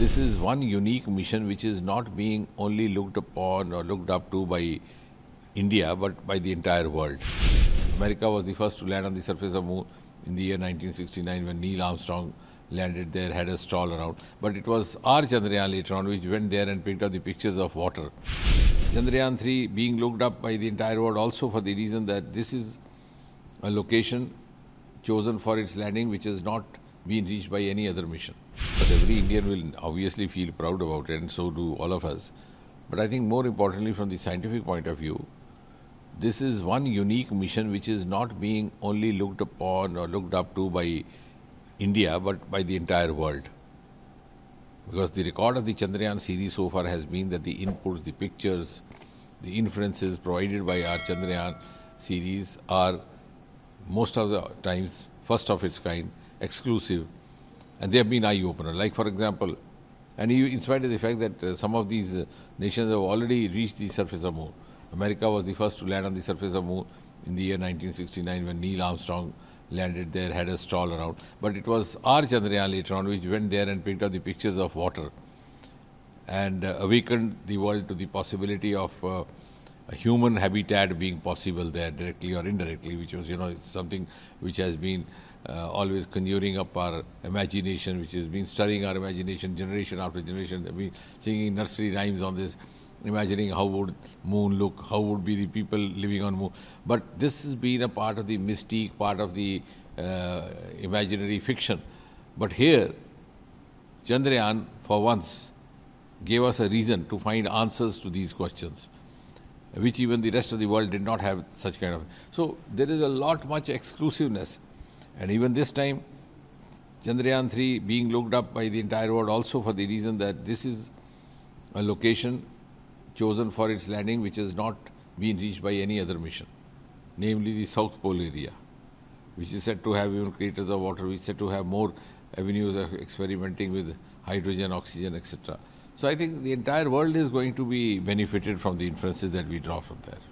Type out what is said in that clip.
this is one unique mission which is not being only looked upon or looked up to by India, but by the entire world. America was the first to land on the surface of Moon in the year 1969 when Neil Armstrong landed there, had a stroll around. But it was our Chandrayaan later on which went there and picked up the pictures of water. Chandrayaan-3 being looked up by the entire world also for the reason that this is a location chosen for its landing which has not been reached by any other mission. But every Indian will obviously feel proud about it, and so do all of us. But I think more importantly from the scientific point of view, this is one unique mission which is not being only looked upon or looked up to by India, but by the entire world. Because the record of the Chandrayaan series so far has been that the inputs, the pictures, the inferences provided by our Chandrayaan series are most of the times first of its kind, exclusive, and they have been eye-opener. Like for example, and in spite of the fact that some of these nations have already reached the surface of Moon. America was the first to land on the surface of Moon in the year 1969 when Neil Armstrong landed there, had a stroll around. But it was our Chandrayaan later on which went there and picked up the pictures of water and awakened the world to the possibility of a human habitat being possible there, directly or indirectly, which was, something which has been always conjuring up our imagination, which has been stirring our imagination generation after generation. I've been singing nursery rhymes on this, imagining how would Moon look, how would be the people living on Moon. But this has been a part of the mystique, part of the imaginary fiction. But here, Chandrayaan, for once, gave us a reason to find answers to these questions, which even the rest of the world did not have such kind of. So there is a lot much exclusiveness. And even this time, Chandrayaan-3 being looked up by the entire world also for the reason that this is a location chosen for its landing which has not been reached by any other mission, namely the South Pole area, which is said to have even craters of water, which is said to have more avenues of experimenting with hydrogen, oxygen, etc. So I think the entire world is going to be benefited from the inferences that we draw from there.